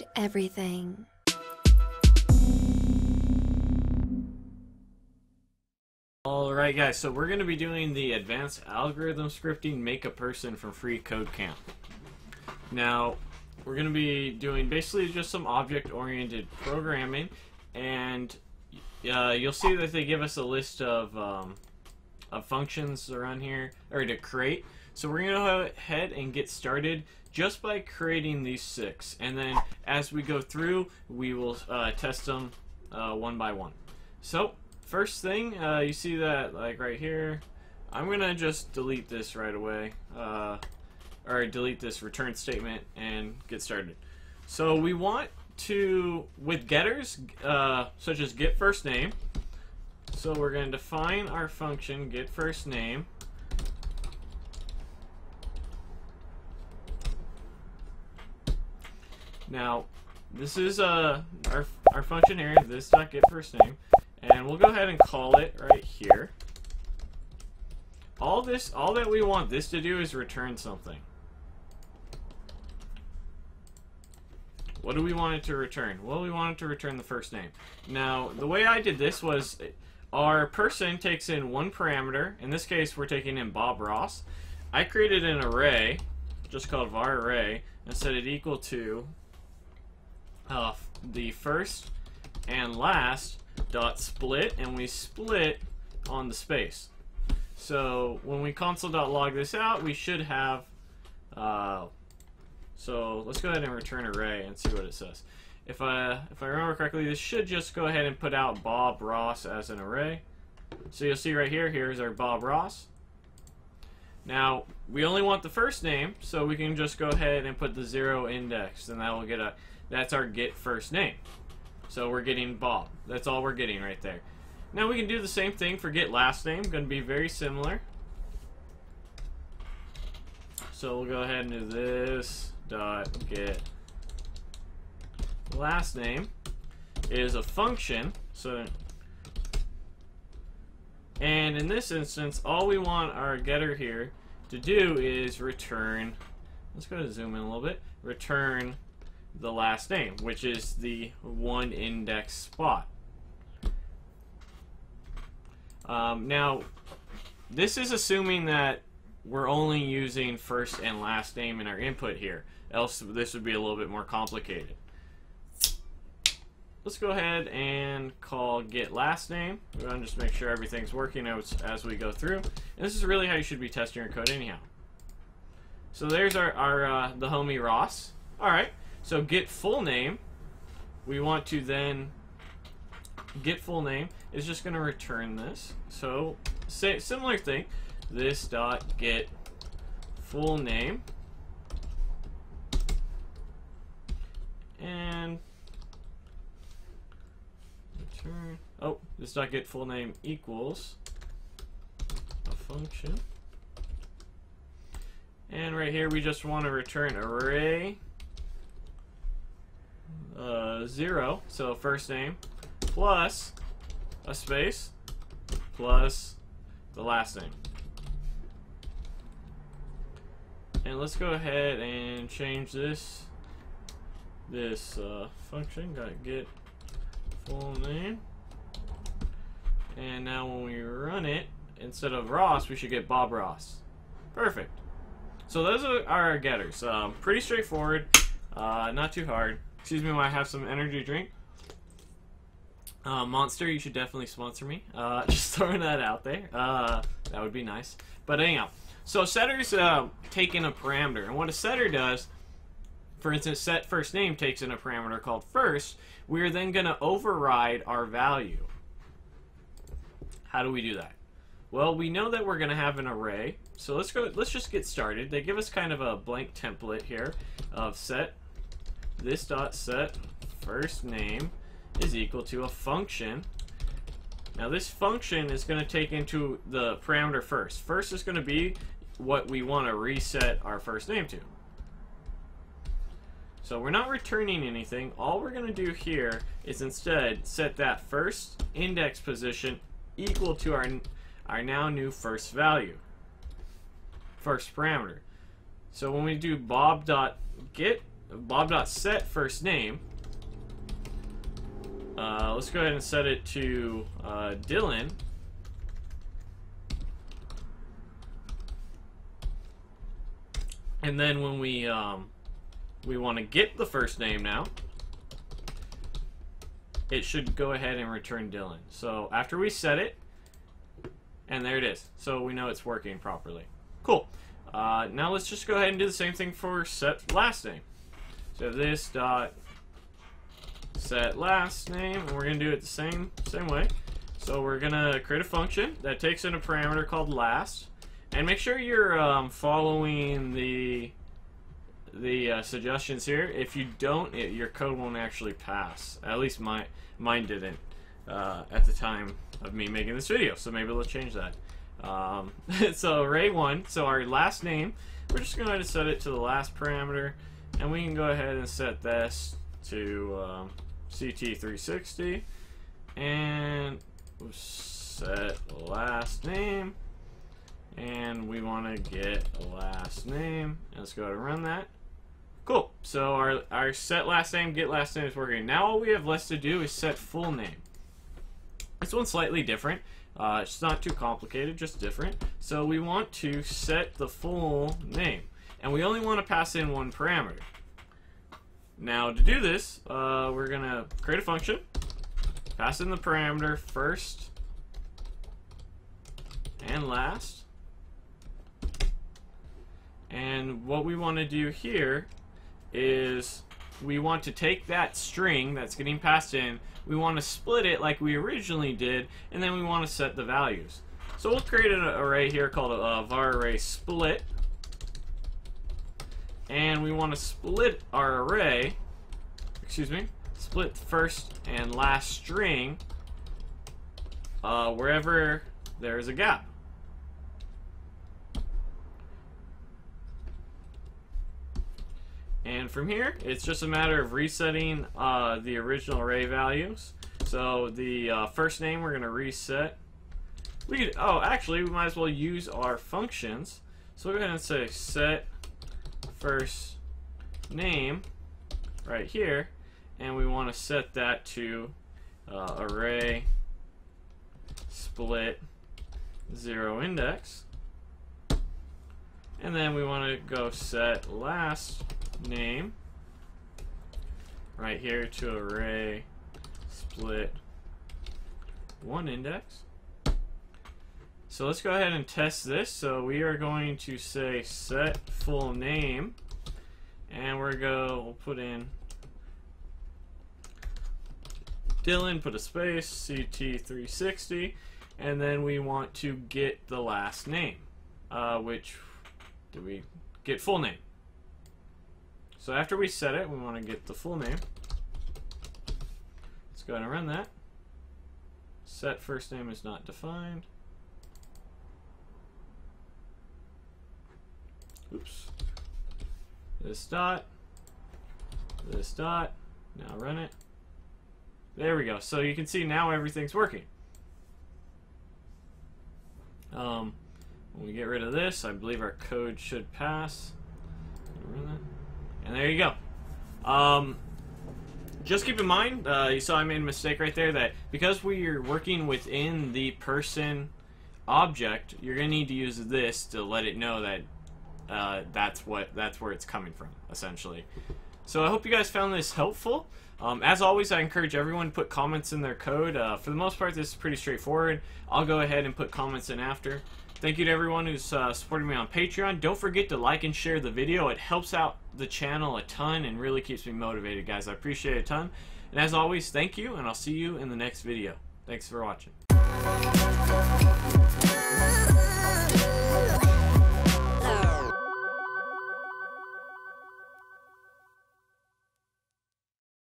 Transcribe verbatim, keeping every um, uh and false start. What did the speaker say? Code Everything. Alright guys, so we're going to be doing the Advanced Algorithm Scripting Make a Person from FreeCodeCamp. Now, we're going to be doing basically just some object-oriented programming, and uh, you'll see that they give us a list of, um, of functions to run here, or to create. So we're going to go ahead and get started just by creating these six, and then as we go through, we will uh, test them uh, one by one. So, first thing, uh, you see that like right here, I'm going to just delete this right away, uh, or delete this return statement and get started. So we want to, with getters, uh, such as get first name, so we're going to define our function get first name, now this is uh, our, our function here, this dot get first name. And we'll go ahead and call it right here. All this, all that we want this to do is return something. What do we want it to return? Well, we want it to return the first name. Now, the way I did this was our person takes in one parameter. In this case, we're taking in Bob Ross. I created an array, just called var array, and set it equal to uh, the first and last dot split, and we split on the space. So when we console.log this out, we should have uh, so let's go ahead and return array and see what it says. If I if I remember correctly, this should just go ahead and put out Bob Ross as an array. So you'll see right here, here's our Bob Ross. Now we only want the first name, so we can just go ahead and put the zero index, and that will get a that's our get first name. So we're getting Bob. That's all we're getting right there. Now we can do the same thing for get last name. Going to be very similar. So we'll go ahead and do this dot get last name is a function. So, and in this instance, all we want our getter here to do is return. Let's go to zoom in a little bit. Return the last name, which is the one index spot. Um, now, this is assuming that we're only using first and last name in our input here, else this would be a little bit more complicated. Let's go ahead and call get last name. We're going to just make sure everything's working out as we go through. And this is really how you should be testing your code anyhow. So there's our, our uh, the homie Ross. Alright. So get full name, we want to then get full name is just going to return this. So say similar thing, this dot get full name, and return. Oh, this dot get full name equals a function, and right here we just want to return array. Uh, zero, so first name, plus a space, plus the last name. And let's go ahead and change this, this uh, function, got get full name. And now when we run it, instead of Ross, we should get Bob Ross. Perfect. So those are our getters. Um, pretty straightforward, uh, not too hard. Excuse me while I have some energy drink. Uh, Monster, you should definitely sponsor me. Uh, just throwing that out there. Uh, that would be nice. But anyhow, so setter's uh, taking a parameter. And what a setter does, for instance, set first name takes in a parameter called first. We're then going to override our value. How do we do that? Well, we know that we're going to have an array. So let's go. Let's just get started. They give us kind of a blank template here of set. This dot set first name is equal to a function. Now this function is going to take into the parameter first. First is going to be what we want to reset our first name to. So we're not returning anything. All we're going to do here is instead set that first index position equal to our our now new first value, first parameter. So when we do bob dot get Bob.set first name. Uh, let's go ahead and set it to uh, Dylan. And then when we um, we want to get the first name now, it should go ahead and return Dylan. So after we set it, and there it is. So we know it's working properly. Cool. Uh, now let's just go ahead and do the same thing for set last name. So this dot set last name, and we're gonna do it the same same way. So we're gonna create a function that takes in a parameter called last, and make sure you're um, following the the uh, suggestions here. If you don't, it, your code won't actually pass. At least my mine didn't uh, at the time of me making this video. So maybe let's change that. Um, so array one. So our last name, we're just going to set it to the last parameter, and we can go ahead and set this to um, C T three sixty, and we'll set last name, and we want to get a last name. Let's go ahead and run that. Cool. So our our set last name, get last name is working. Now all we have left to do is set full name. This one's slightly different. Uh, it's not too complicated, just different. So we want to set the full name, and we only want to pass in one parameter. Now to do this, uh, we're gonna create a function, pass in the parameter first and last. And what we want to do here is we want to take that string that's getting passed in, we want to split it like we originally did, and then we want to set the values. So we'll create an array here called a var array split, and we want to split our array, excuse me, split first and last string uh, wherever there is a gap. And from here, it's just a matter of resetting uh, the original array values. So the uh, first name we're going to reset. We could, oh, actually, we might as well use our functions. So we'll go ahead and say set first name right here, and we want to set that to uh, array split zero index, and then we want to go set last name right here to array split one index. So let's go ahead and test this. So we are going to say set full name, and we're go we'll put in Dylan, put a space, C T three sixty, and then we want to get the last name, uh, which do we get full name. So after we set it, we want to get the full name. Let's go ahead and run that. Set first name is not defined. Oops. This dot. This dot. Now run it. There we go. So you can see now everything's working. Um, when we get rid of this, I believe our code should pass. Run that. And there you go. Um, just keep in mind, uh, you saw I made a mistake right there, that because we're working within the person object, you're going to need to use this to let it know that uh, that's what that's where it's coming from, essentially. So I hope you guys found this helpful. Um, as always, I encourage everyone to put comments in their code. Uh, for the most part, this is pretty straightforward. I'll go ahead and put comments in after. Thank you to everyone who's uh, supporting me on Patreon. Don't forget to like and share the video. It helps out the channel a ton and really keeps me motivated, guys. I appreciate it a ton. And as always, thank you, and I'll see you in the next video. Thanks for watching.